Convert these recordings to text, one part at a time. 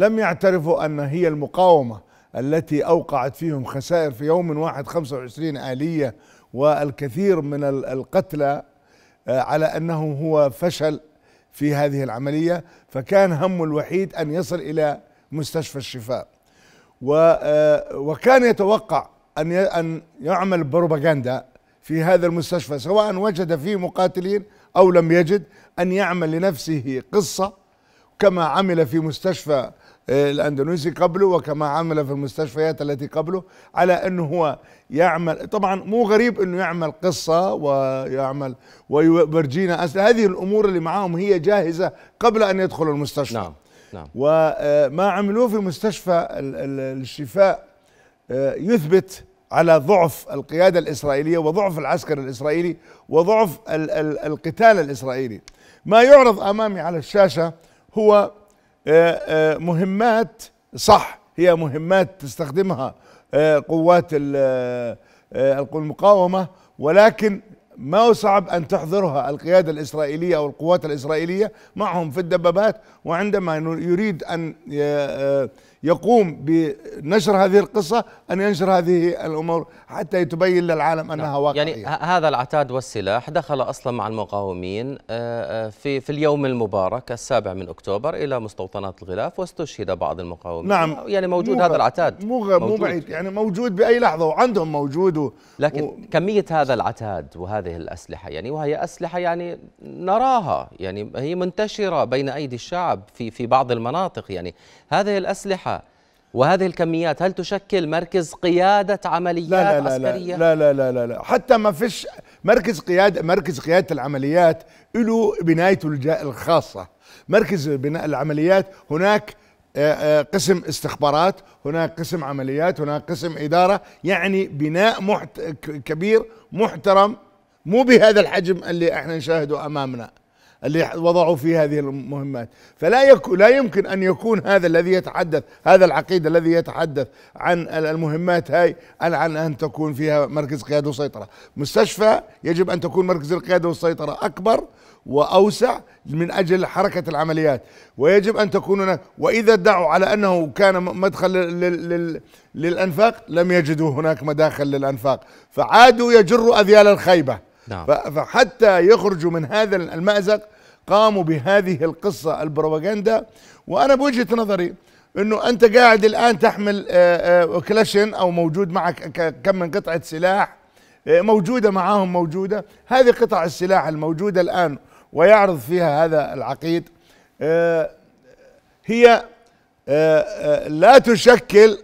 لم يعترفوا أن هي المقاومة التي أوقعت فيهم خسائر في يوم واحد 25 آلية والكثير من القتلى، على أنه هو فشل في هذه العملية، فكان همه الوحيد أن يصل إلى مستشفى الشفاء. وكان يتوقع أن يعمل بروباغندا في هذا المستشفى، سواء وجد فيه مقاتلين أو لم يجد، أن يعمل لنفسه قصة كما عمل في مستشفى الأندونيسي قبله وكما عمل في المستشفيات التي قبله، على أنه هو يعمل. طبعا مو غريب أنه يعمل قصة ويعمل ويبرجينا أسلحة، هذه الأمور اللي معاهم هي جاهزة قبل أن يدخلوا المستشفى. نعم نعم. وما عملوه في مستشفى الشفاء يثبت على ضعف القيادة الإسرائيلية وضعف العسكر الإسرائيلي وضعف القتال الإسرائيلي. ما يعرض أمامي على الشاشة هو مهمات، صح هي مهمات تستخدمها قوات المقاومة، ولكن ما صعب أن تحضرها القيادة الإسرائيلية أو القوات الإسرائيلية معهم في الدبابات. وعندما يريد أن يقوم بنشر هذه القصة أن ينشر هذه الأمور حتى يتبين للعالم أنها واقعية. يعني هذا العتاد والسلاح دخل أصلا مع المقاومين في اليوم المبارك 7 أكتوبر إلى مستوطنات الغلاف، واستشهد بعض المقاومين. نعم يعني موجود هذا العتاد، مو بعيد، يعني موجود بأي لحظة وعندهم موجود لكن كمية هذا العتاد وهذه الأسلحة، يعني وهي أسلحة يعني نراها، يعني هي منتشرة بين أيدي الشعب في بعض المناطق. يعني هذه الأسلحة وهذه الكميات هل تشكل مركز قيادة عمليات عسكرية؟ لا لا لا لا لا، حتى ما فيش مركز قيادة. مركز قيادة العمليات له بنايته الخاصة. مركز بناء العمليات هناك قسم استخبارات، هناك قسم عمليات، هناك قسم إدارة، يعني بناء كبير محترم، مو بهذا الحجم اللي احنا نشاهده أمامنا اللي وضعوا في هذه المهمات. لا يمكن أن يكون هذا الذي يتحدث، هذا العقيد الذي يتحدث عن المهمات هاي، عن أن تكون فيها مركز قيادة وسيطرة. مستشفى يجب أن تكون مركز القيادة والسيطرة أكبر وأوسع من أجل حركة العمليات، ويجب أن تكون هناك. وإذا ادعوا على أنه كان مدخل للأنفاق، لم يجدوا هناك مداخل للأنفاق، فعادوا يجروا أذيال الخيبة. فحتى يخرجوا من هذا المأزق قاموا بهذه القصة البروباغندا. وأنا بوجهة نظري أنه أنت قاعد الآن تحمل كلاشين أو موجود معك كم من قطعة سلاح موجودة معاهم، موجودة هذه قطع السلاح الموجودة الآن ويعرض فيها هذا العقيد، هي لا تشكل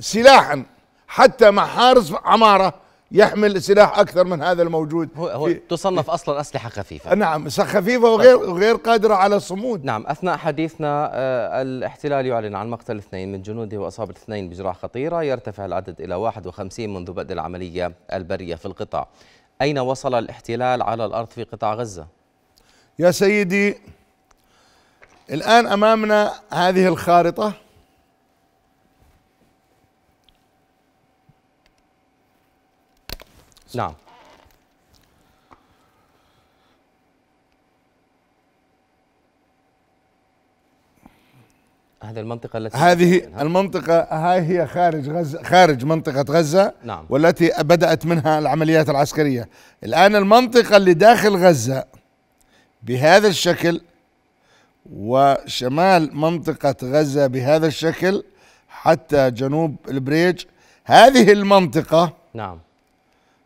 سلاحا. حتى مع حارس عمارة يحمل سلاح أكثر من هذا الموجود. هو تصنف أصلا أسلحة خفيفة. نعم خفيفة وغير قادرة على الصمود. نعم. أثناء حديثنا الاحتلال يعلن عن مقتل 2 من جنوده وأصابة 2 بجراح خطيرة، يرتفع العدد إلى 51 منذ بدء العملية البرية في القطاع. أين وصل الاحتلال على الأرض في قطاع غزة؟ يا سيدي، الآن أمامنا هذه الخارطة، نعم، هذه المنطقة التي هاي هي خارج غزة، خارج منطقة غزة، نعم، والتي بدأت منها العمليات العسكرية. الآن المنطقة اللي داخل غزة بهذا الشكل، وشمال منطقة غزة بهذا الشكل حتى جنوب البريج، هذه المنطقة نعم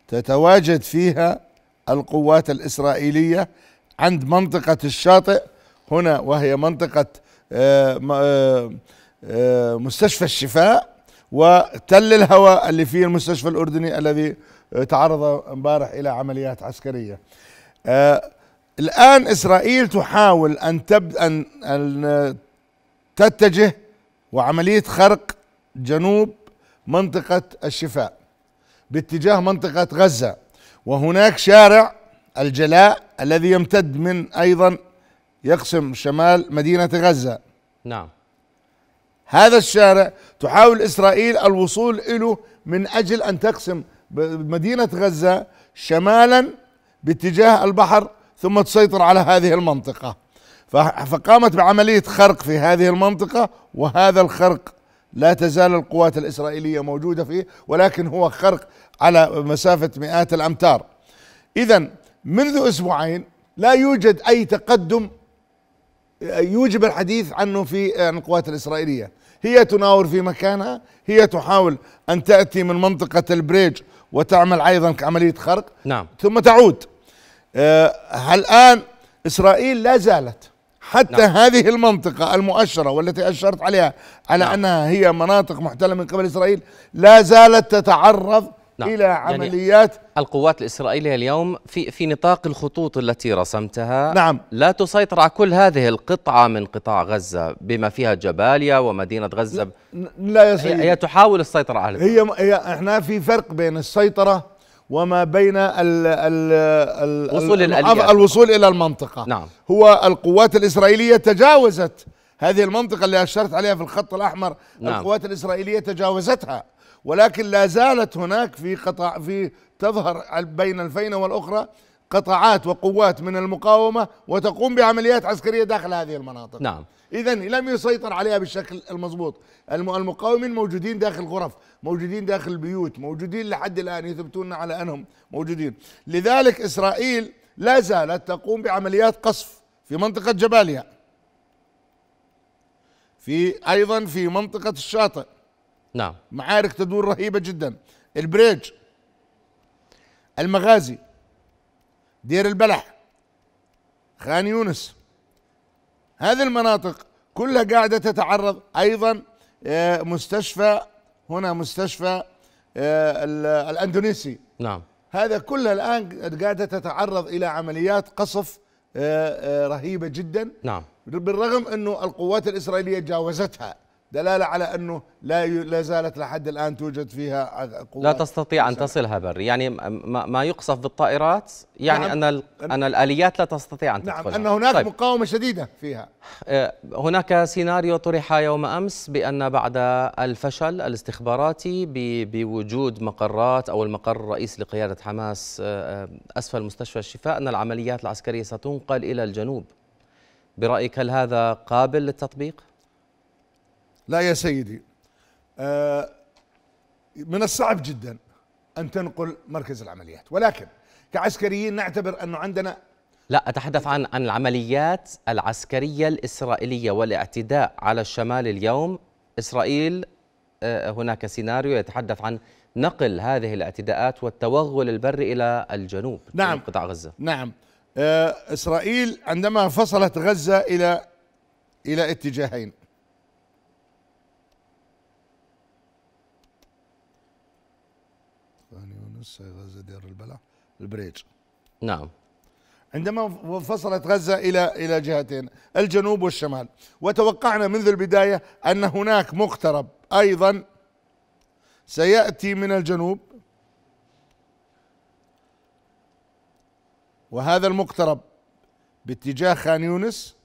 تتواجد فيها القوات الإسرائيلية عند منطقة الشاطئ هنا، وهي منطقة مستشفى الشفاء وتل الهواء اللي فيه المستشفى الأردني الذي تعرض امبارح إلى عمليات عسكرية. الآن إسرائيل تحاول أن تتجه وعملية خرق جنوب منطقة الشفاء باتجاه منطقة غزة، وهناك شارع الجلاء الذي يمتد من أيضا يقسم شمال مدينة غزة. نعم. هذا الشارع تحاول إسرائيل الوصول إله من أجل أن تقسم مدينة غزة شمالا باتجاه البحر ثم تسيطر على هذه المنطقة. فقامت بعملية خرق في هذه المنطقة، وهذا الخرق لا تزال القوات الإسرائيلية موجودة فيه، ولكن هو خرق على مسافة مئات الأمتار. إذن منذ أسبوعين لا يوجد أي تقدم يوجب الحديث عنه في عن القوات الإسرائيلية. هي تناور في مكانها، هي تحاول أن تأتي من منطقة البريج وتعمل أيضا كعملية خرق، نعم، ثم تعود. الآن إسرائيل لا زالت حتى نعم. هذه المنطقة المؤشرة والتي أشرت عليها على نعم. أنها هي مناطق محتلة من قبل إسرائيل، لا زالت تتعرض نعم. إلى عمليات. يعني القوات الإسرائيلية اليوم في نطاق الخطوط التي رسمتها نعم. لا تسيطر على كل هذه القطعة من قطاع غزة بما فيها جباليا ومدينة غزة، لا يسيطر. هي تحاول السيطرة على هي احنا في فرق بين السيطرة وما بين الوصول إلى المنطقة. نعم. هو القوات الإسرائيلية تجاوزت هذه المنطقة اللي أشرت عليها في الخط الأحمر، نعم. القوات الإسرائيلية تجاوزتها، ولكن لا زالت هناك في تظهر بين الفينة والأخرى قطاعات وقوات من المقاومة وتقوم بعمليات عسكرية داخل هذه المناطق. نعم. إذن لم يسيطر عليها بالشكل المضبوط. المقاومين موجودين داخل الغرف، موجودين داخل البيوت، موجودين لحد الآن، يثبتون على أنهم موجودين. لذلك إسرائيل لا زالت تقوم بعمليات قصف في منطقة جباليا، في أيضا في منطقة الشاطئ، نعم، معارك تدور رهيبة جدا، البريج، المغازي، دير البلح، خان يونس، هذه المناطق كلها قاعدة تتعرض. أيضا مستشفى، هنا مستشفى الأندونيسي، نعم، هذا كله الآن قاعدة تتعرض إلى عمليات قصف رهيبة جدا، نعم، بالرغم أنه القوات الإسرائيلية تجاوزتها، دلالة على أنه لا زالت لحد الآن توجد فيها قوات لا تستطيع أن تصلها بري. يعني ما يقصف بالطائرات، يعني نعم. أن الآليات لا تستطيع أن تدخلها. نعم، أن هناك طيب. مقاومة شديدة فيها. هناك سيناريو طرح يوم أمس بأن بعد الفشل الاستخباراتي بوجود مقرات أو المقر الرئيسي لقيادة حماس أسفل مستشفى الشفاء، أن العمليات العسكرية ستنقل إلى الجنوب. برأيك هل هذا قابل للتطبيق؟ لا يا سيدي، من الصعب جدا أن تنقل مركز العمليات، ولكن كعسكريين نعتبر أنه عندنا، لا أتحدث عن العمليات العسكرية الإسرائيلية والاعتداء على الشمال اليوم. إسرائيل هناك سيناريو يتحدث عن نقل هذه الاعتداءات والتوغل البري إلى الجنوب، نعم، قطاع غزة. نعم، إسرائيل عندما فصلت غزة إلى اتجاهين، غزة، دير البلح، البريج، نعم، عندما فصلت غزة إلى جهتين، الجنوب والشمال، وتوقعنا منذ البداية أن هناك مقترب أيضا سيأتي من الجنوب، وهذا المقترب باتجاه خان يونس،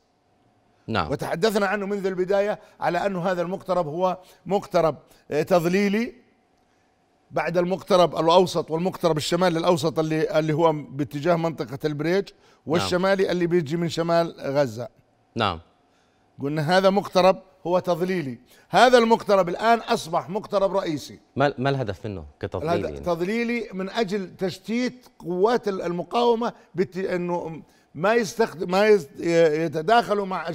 نعم، وتحدثنا عنه منذ البداية على أن هذا المقترب هو مقترب تضليلي بعد المقترب الأوسط والمقترب الشمالي الأوسط اللي هو باتجاه منطقة البريج، والشمالي نعم. اللي بيجي من شمال غزة، نعم، قلنا هذا مقترب هو تضليلي. هذا المقترب الآن أصبح مقترب رئيسي. ما الهدف منه كتضليلي؟ يعني تضليلي من أجل تشتيت قوات المقاومة، أنه ما يتداخلوا مع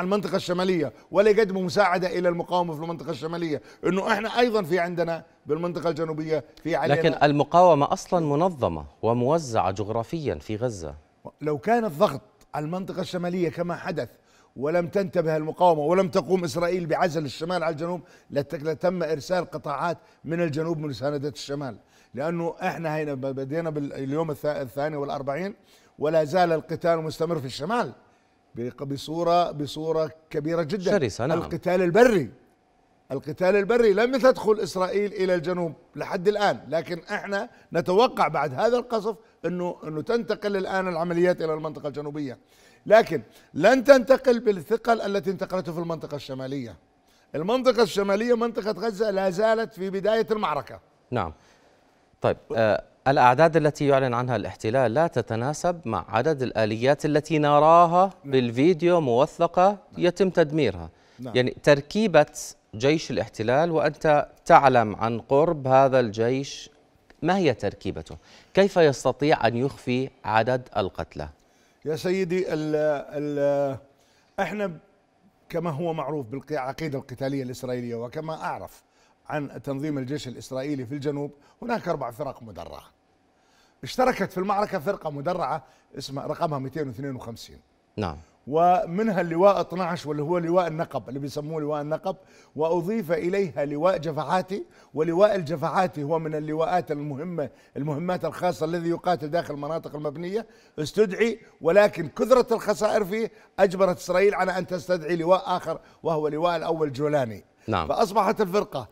المنطقة الشمالية ولا يقدموا مساعدة إلى المقاومة في المنطقة الشمالية، أنه إحنا أيضا في عندنا بالمنطقة الجنوبية في علينا. لكن المقاومة أصلا منظمة وموزعة جغرافيا في غزة. لو كان الضغط على المنطقة الشمالية كما حدث ولم تنتبه المقاومة ولم تقوم إسرائيل بعزل الشمال على الجنوب لتم إرسال قطاعات من الجنوب مساندة الشمال، لأنه إحنا هنا بدينا باليوم الثاني والأربعين ولا زال القتال مستمر في الشمال بصورة كبيرة جدا، شرسة، نعم. القتال البري لم تدخل إسرائيل إلى الجنوب لحد الآن، لكن احنا نتوقع بعد هذا القصف أنه تنتقل الآن العمليات إلى المنطقة الجنوبية، لكن لن تنتقل بالثقل التي انتقلته في المنطقة الشمالية. المنطقة الشمالية، منطقة غزة، لا زالت في بداية المعركة. نعم. طيب الأعداد التي يعلن عنها الاحتلال لا تتناسب مع عدد الآليات التي نراها بالفيديو موثقة يتم تدميرها. يعني تركيبة جيش الاحتلال وأنت تعلم عن قرب هذا الجيش ما هي تركيبته، كيف يستطيع أن يخفي عدد القتلى؟ يا سيدي احنا كما هو معروف بالعقيدة القتالية الإسرائيلية، وكما أعرف عن تنظيم الجيش الإسرائيلي في الجنوب، هناك 4 فرق مدرعة. اشتركت في المعركة فرقة مدرعة اسمها رقمها 252. نعم. ومنها اللواء 12 واللي هو لواء النقب اللي بيسموه لواء النقب، وأضيف إليها لواء جفعاتي، ولواء الجفعاتي هو من اللواءات المهمة المهمات الخاصة الذي يقاتل داخل المناطق المبنية، استدعي ولكن كثرة الخسائر فيه أجبرت إسرائيل على أن تستدعي لواء آخر وهو لواء الأول جولاني. نعم. فأصبحت الفرقة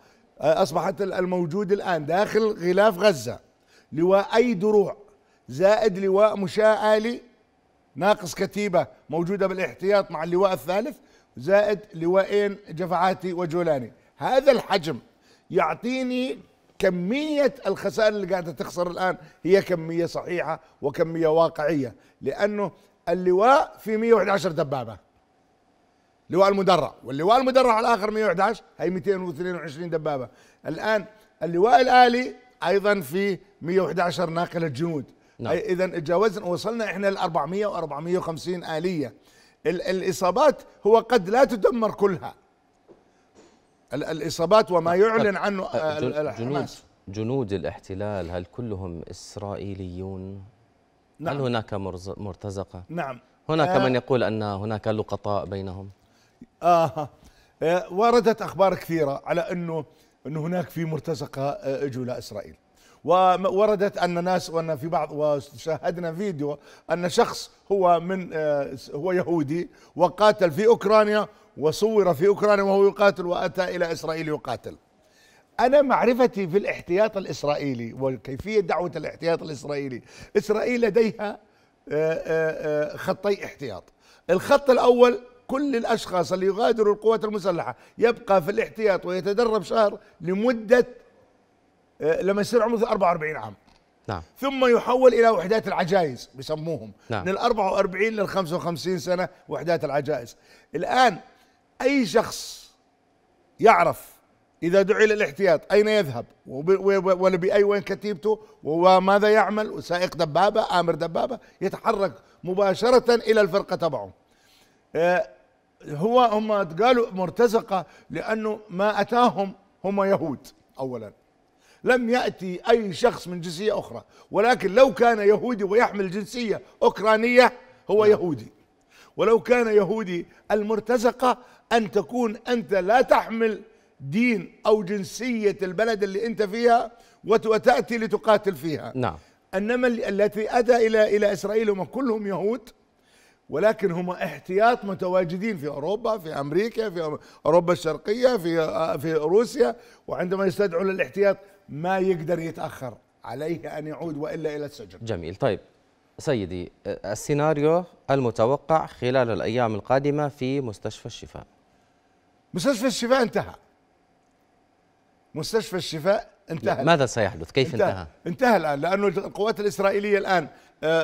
الموجود الآن داخل غلاف غزة لواء أي دروع زائد لواء مشاة آلي ناقص كتيبة موجودة بالاحتياط مع اللواء الثالث زائد لواءين جفعاتي وجولاني. هذا الحجم يعطيني كمية الخسائر اللي قاعدة تخسر الآن، هي كمية صحيحة وكمية واقعية، لأنه اللواء في 111 دبابة لواء المدرع، واللواء المدرع الآخر 111 هي 222 دبابة. الآن اللواء الآلي أيضا في 111 ناقلة جنود. نعم. إذا تجاوزنا وصلنا إحنا ل 400 و450 آلية. الإصابات هو قد لا تدمر كلها الإصابات وما يعلن عنه الحماس. جنود الاحتلال هل كلهم إسرائيليون؟ نعم. هل هناك مرتزقة؟ نعم. هناك من يقول أن هناك لقطاء بينهم. وردت أخبار كثيرة على أن هناك في مرتزقة جولاء إسرائيل، ووردت أن ناس وأن في بعض، وشاهدنا فيديو أن شخص هو يهودي وقاتل في أوكرانيا وصور في أوكرانيا وهو يقاتل وأتى إلى إسرائيل يقاتل. أنا معرفتي في الاحتياط الإسرائيلي وكيفية دعوة الاحتياط الإسرائيلي، إسرائيل لديها خطي احتياط. الخط الأول كل الأشخاص اللي يغادروا القوات المسلحة يبقى في الاحتياط ويتدرب شهر لمدة لما يصير عمره 44 عام. نعم. ثم يحول إلى وحدات العجائز بيسموهم. نعم. من 44 لل 55 سنة وحدات العجائز. الآن أي شخص يعرف إذا دعي للاحتياط أين يذهب وبأي وين كتيبته وماذا يعمل، وسائق دبابة آمر دبابة يتحرك مباشرة إلى الفرقة تبعه. هم قالوا مرتزقة لأنه ما أتاهم هم يهود، أولا لم يأتي أي شخص من جنسية أخرى، ولكن لو كان يهودي ويحمل جنسية أوكرانية هو يهودي، ولو كان يهودي المرتزقة أن تكون أنت لا تحمل دين أو جنسية البلد اللي أنت فيها وتأتي لتقاتل فيها. نعم. إنما التي أتى إلى إسرائيل هم كلهم يهود، ولكن هم احتياط متواجدين في أوروبا، في أمريكا، في أوروبا الشرقية، في روسيا، وعندما يستدعوا للاحتياط ما يقدر يتأخر، عليه أن يعود وإلا إلى السجن. جميل. طيب سيدي، السيناريو المتوقع خلال الأيام القادمة في مستشفى الشفاء. مستشفى الشفاء انتهى. مستشفى الشفاء انتهى. ماذا سيحدث؟ كيف انتهى الآن، لأنه القوات الإسرائيلية الآن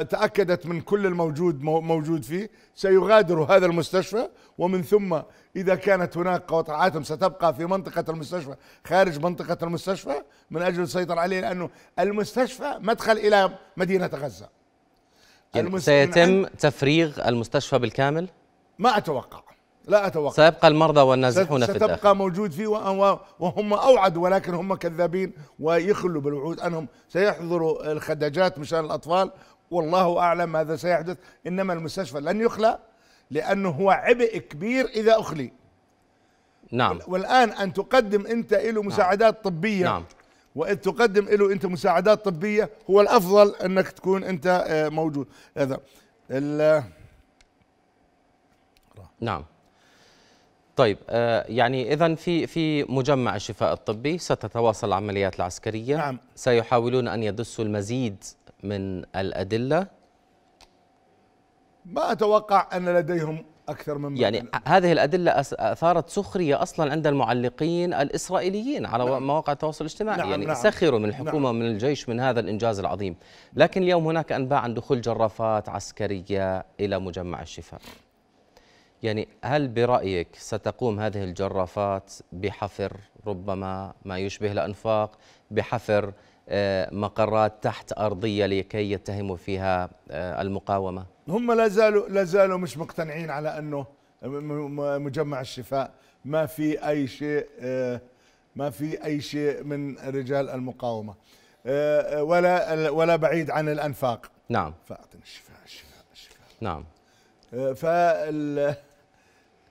تأكدت من كل الموجود فيه، سيغادروا هذا المستشفى، ومن ثم إذا كانت هناك قطاعاتهم ستبقى في منطقة المستشفى خارج منطقة المستشفى من أجل السيطرة عليه، لأنه المستشفى مدخل إلى مدينة غزة. يعني سيتم تفريغ المستشفى بالكامل؟ ما أتوقع، لا أتوقع. سيبقى المرضى والنازحون في الداخل، ستبقى موجود فيه، وهم أوعدوا ولكن هم كذابين ويخلوا بالوعود. أنهم سيحضروا الخدجات مشان الأطفال، والله أعلم ماذا سيحدث، إنما المستشفى لن يخلى لأنه هو عبء كبير إذا أخلي. نعم. والآن أن تقدم أنت له مساعدات. نعم. طبية. نعم. وإذ تقدم له أنت مساعدات طبية هو الأفضل أنك تكون أنت موجود. هذا. نعم. طيب يعني إذن في مجمع الشفاء الطبي ستتواصل العمليات العسكرية. نعم. سيحاولون أن يدسوا المزيد من الأدلة. ما أتوقع أن لديهم أكثر من يعني هذه الأدلة أثارت سخرية أصلا عند المعلقين الإسرائيليين على نعم. مواقع التواصل الاجتماعي نعم يعني نعم. سخروا من الحكومة نعم. من الجيش من هذا الإنجاز العظيم. لكن اليوم هناك أنباء عن دخول جرافات عسكرية إلى مجمع الشفاء. يعني هل برأيك ستقوم هذه الجرافات بحفر ربما ما يشبه الأنفاق، بحفر مقرات تحت أرضية لكي يتهموا فيها المقاومة؟ هم لا زالوا مش مقتنعين على أنه مجمع الشفاء ما في أي شيء من رجال المقاومة ولا بعيد عن الأنفاق. نعم. فأعطنا الشفاء. نعم.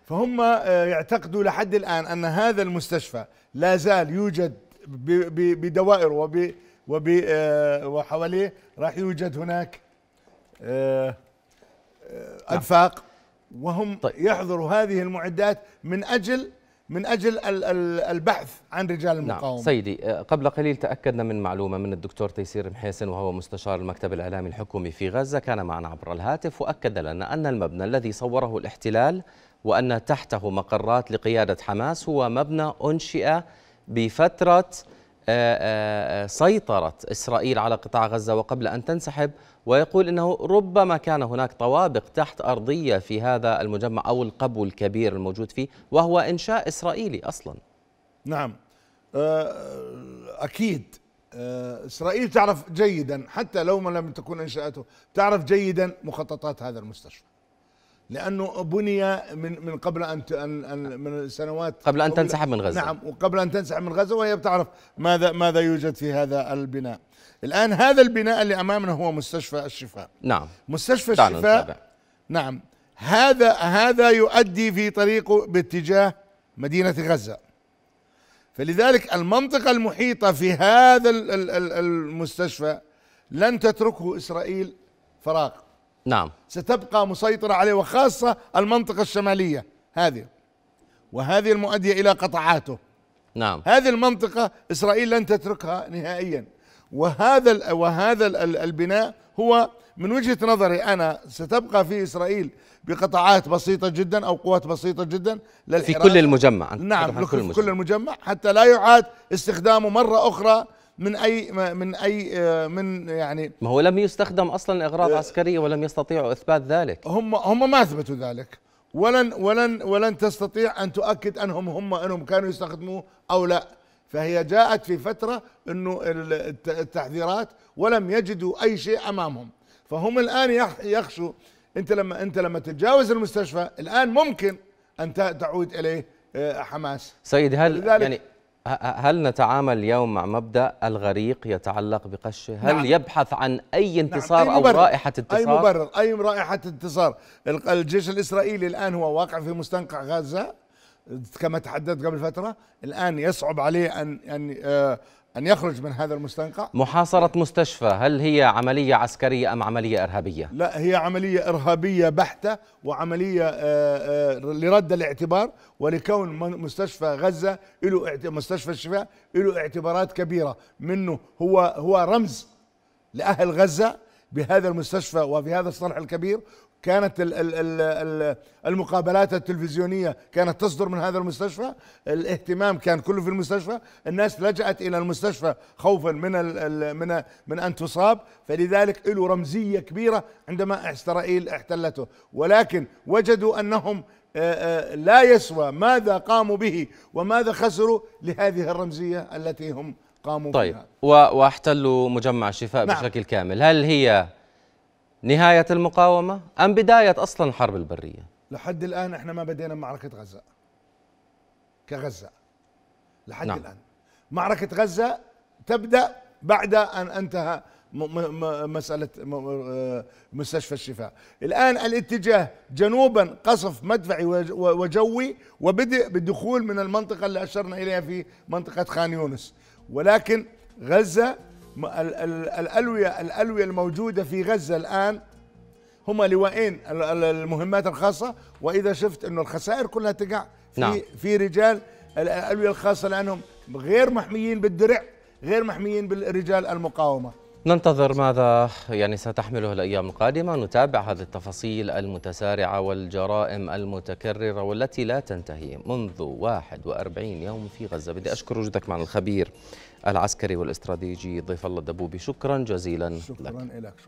فهم يعتقدوا لحد الآن أن هذا المستشفى لا زال يوجد بدوائره وحواليه راح يوجد هناك أنفاق، وهم طيب. يحضروا هذه المعدات من أجل البحث عن رجال المقاومة. نعم سيدي، قبل قليل تأكدنا من معلومة من الدكتور تيسير محيسن وهو مستشار المكتب الإعلامي الحكومي في غزة، كان معنا عبر الهاتف وأكد لنا أن المبنى الذي صوره الاحتلال وأن تحته مقرات لقيادة حماس هو مبنى أنشئ بفترة سيطرة إسرائيل على قطاع غزة وقبل أن تنسحب، ويقول أنه ربما كان هناك طوابق تحت أرضية في هذا المجمع أو القبو الكبير الموجود فيه، وهو إنشاء إسرائيلي أصلا. نعم أكيد. إسرائيل تعرف جيدا، حتى لو ما لم تكن إنشاءته تعرف جيدا مخططات هذا المستشفى، لأنه بني من قبل أن من سنوات قبل أن تنسحب من غزة. نعم، وقبل أن تنسحب من غزة، وهي بتعرف ماذا يوجد في هذا البناء. الآن هذا البناء اللي أمامنا هو مستشفى الشفاء. نعم، مستشفى الشفاء. نعم، هذا يؤدي في طريقه باتجاه مدينة غزة، فلذلك المنطقة المحيطة في هذا المستشفى لن تتركه إسرائيل فراغ. نعم، ستبقى مسيطرة عليه، وخاصة المنطقة الشمالية هذه، وهذه المؤدية إلى قطاعاته. نعم، هذه المنطقة إسرائيل لن تتركها نهائيا، وهذا البناء هو من وجهة نظري أنا ستبقى في إسرائيل بقطاعات بسيطة جدا أو قوات بسيطة جدا في كل المجمع. نعم، في كل المجمع، حتى لا يعاد استخدامه مرة أخرى من يعني ما هو لم يستخدم اصلا اغراض عسكريه ولم يستطيعوا اثبات ذلك. هم ما اثبتوا ذلك، ولن تستطيع ان تؤكد انهم كانوا يستخدموه او لا. فهي جاءت في فتره انه التحذيرات ولم يجدوا اي شيء امامهم، فهم الان يخشوا. انت لما تتجاوز المستشفى الان ممكن ان تعود اليه حماس. سيد، هل نتعامل اليوم مع مبدأ الغريق يتعلق بقشه؟ هل نعم. يبحث عن أي انتصار نعم. أي أو رائحة انتصار؟ أي مبرر، أي رائحة انتصار. الجيش الإسرائيلي الآن هو واقع في مستنقع غزة كما تحدثت قبل فترة، الآن يصعب عليه أن يخرج من هذا المستنقع. محاصرة مستشفى، هل هي عملية عسكرية أم عملية إرهابية؟ لا، هي عملية إرهابية بحتة، وعملية لرد الاعتبار، ولكون مستشفى غزة مستشفى الشفاء له اعتبارات كبيرة، منه هو رمز لأهل غزة بهذا المستشفى وفي هذا الصرح الكبير. كانت المقابلات التلفزيونية كانت تصدر من هذا المستشفى، الاهتمام كان كله في المستشفى، الناس لجأت إلى المستشفى خوفا من أن تصاب، فلذلك له رمزية كبيرة عندما إسرائيل احتلته. ولكن وجدوا أنهم لا يسوى ماذا قاموا به وماذا خسروا لهذه الرمزية التي هم قاموا بها. طيب، واحتلوا مجمع الشفاء نعم. بشكل كامل. هل هي نهاية المقاومة أم بداية أصلا الحرب البرية؟ لحد الآن احنا ما بدينا معركة غزة كغزة لحد نعم. الآن معركة غزة تبدأ بعد أن انتهى مسألة مستشفى الشفاء. الآن الاتجاه جنوبا قصف مدفعي وجوي، وبدأ بالدخول من المنطقة اللي أشرنا إليها في منطقة خان يونس. ولكن غزة الألوية الموجودة في غزة الآن هما لواءين المهمات الخاصة، وإذا شفت أنه الخسائر كلها تقع في رجال الألوية الخاصة، لأنهم غير محميين بالدرع، غير محميين بالرجال المقاومة. ننتظر ماذا يعني ستحمله الأيام القادمة. نتابع هذه التفاصيل المتسارعة والجرائم المتكررة والتي لا تنتهي منذ 41 يوم في غزة. بدي أشكر وجودك معنا الخبير العسكري والاستراتيجي ضيف الله الدبوبي. شكرا جزيلا لك.